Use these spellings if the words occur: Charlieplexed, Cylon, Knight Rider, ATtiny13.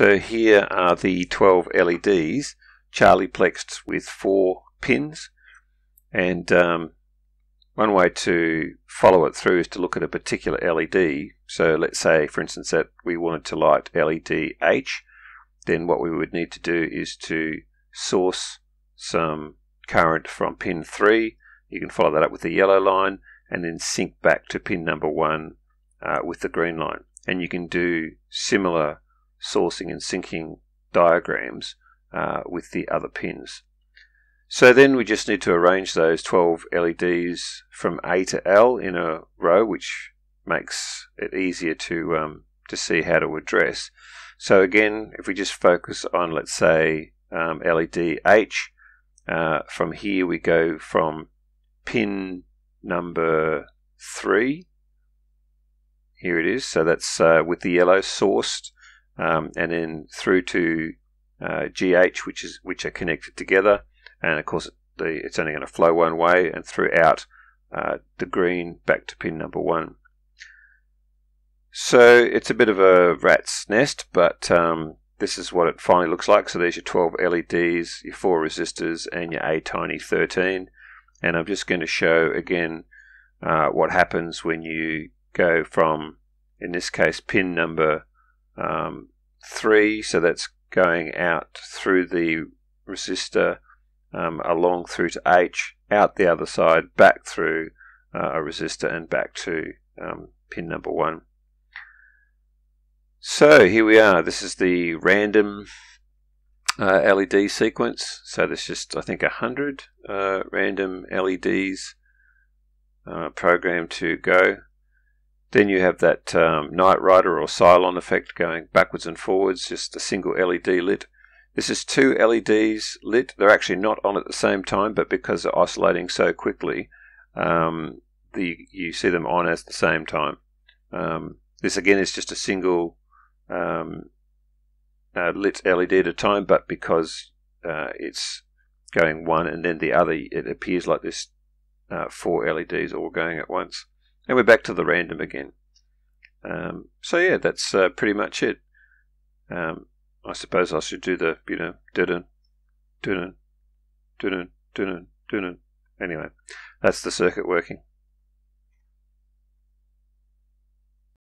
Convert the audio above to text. So here are the 12 LEDs, Charlieplexed with 4 pins, and one way to follow it through is to look at a particular LED. So let's say, for instance, that we wanted to light LED H, then what we would need to do is to source some current from pin 3. You can follow that up with the yellow line and then sync back to pin number 1 with the green line. And you can do similar sourcing and syncing diagrams with the other pins. So then we just need to arrange those 12 LEDs from A to L in a row, which makes it easier to see how to address. So again, if we just focus on, let's say, LED H, from here we go from pin number 3. Here it is, so that's with the yellow sourced, and then through to GH, which are connected together, and of course it's only going to flow one way, and throughout the green back to pin number 1. So it's a bit of a rat's nest, but this is what it finally looks like. So there's your 12 LEDs, your 4 resistors, and your ATtiny13. And I'm just going to show again what happens when you go from, in this case, pin number 3, so that's going out through the resistor, along through to H, out the other side, back through a resistor, and back to pin number 1. So here we are. This is the random LED sequence. So there's just, I think, 100 random LEDs programmed to go. Then you have that Knight Rider or Cylon effect going backwards and forwards, just a single LED lit. This is 2 LEDs lit. They're actually not on at the same time, but because they're oscillating so quickly, you see them on at the same time. This again is just a single lit LED at a time, but because it's going one and then the other, it appears like this 4 LEDs all going at once. And we're back to the random again. So yeah, that's pretty much it. I suppose I should do the, you know, dun dun dun dun dun dun dun. Anyway, that's the circuit working.